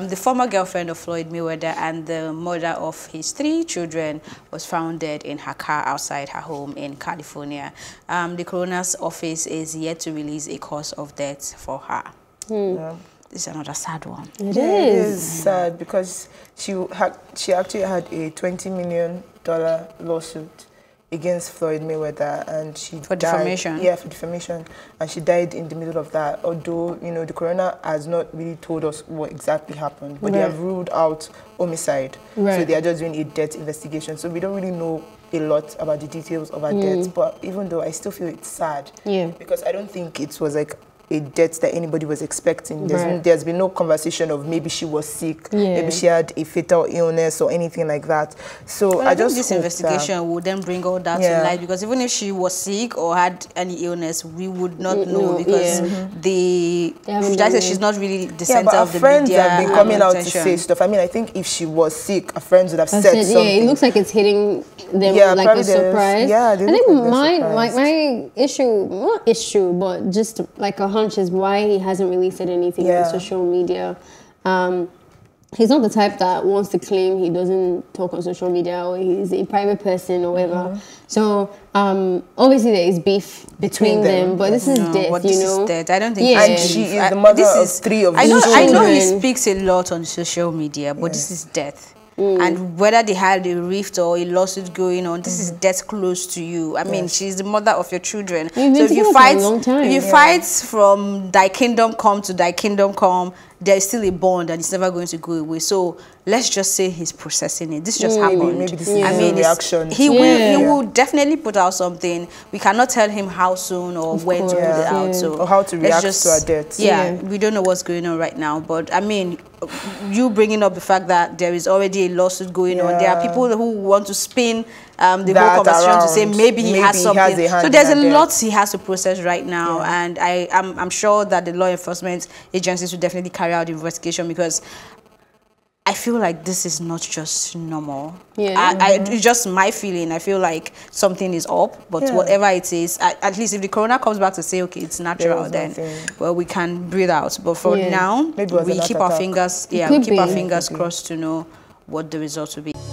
The former girlfriend of Floyd Mayweather and the mother of his 3 children was found dead in her car outside her home in California. The coroner's office is yet to release a cause of death for her. Yeah. It's another sad one. It is sad because she actually had a $20 million lawsuit against Floyd Mayweather, and she died. For defamation? Yeah, for defamation. And she died in the middle of that, although, you know, the coroner has not really told us what exactly happened, but they have ruled out homicide. So they are just doing a death investigation. So we don't really know a lot about the details of her death, but even though I still feel it's sad, because I don't think it was like a death that anybody was expecting. There's been no conversation of maybe she was sick, maybe she had a fatal illness or anything like that. So I just think this investigation will then bring all that to light, because even if she was sick or had any illness, we would not know, because she's not really the center of the friends media. Have been coming out to say stuff. I mean, I think if she was sick, her friends would have said something. Yeah, it looks like it's hitting them like a surprise. Yeah, I think my issue, not issue, but just like a hunch is why he hasn't released anything on social media. He's not the type that wants to claim he doesn't talk on social media, or he's a private person or whatever. So obviously there is beef between them, but this is death, you know. I don't think. And she is the mother of 3 of these children. I know he speaks a lot on social media, but this is death. And whether they had a rift or a lawsuit going on, this is death close to you. I mean, she's the mother of your children. So if you fight, if you fight from thy kingdom come to thy kingdom come, there is still a bond and it's never going to go away. So let's just say he's processing it. This just happened. Maybe this is a reaction. He will definitely put out something. We cannot tell him how soon or when to put it out. So or how to react to our death. Yeah, we don't know what's going on right now. But I mean, you bringing up the fact that there is already a lawsuit going on. There are people who want to spin the whole conversation around, to say maybe he has something. So there's a lot he has to process right now, and I'm sure that the law enforcement agencies will definitely carry out the investigation, because I feel like this is not just normal. It's just my feeling. I feel like something is up, but whatever it is, at least if the coroner comes back to say, okay, it's natural, then well, we can breathe out. But for now, we keep our fingers crossed to know what the results will be.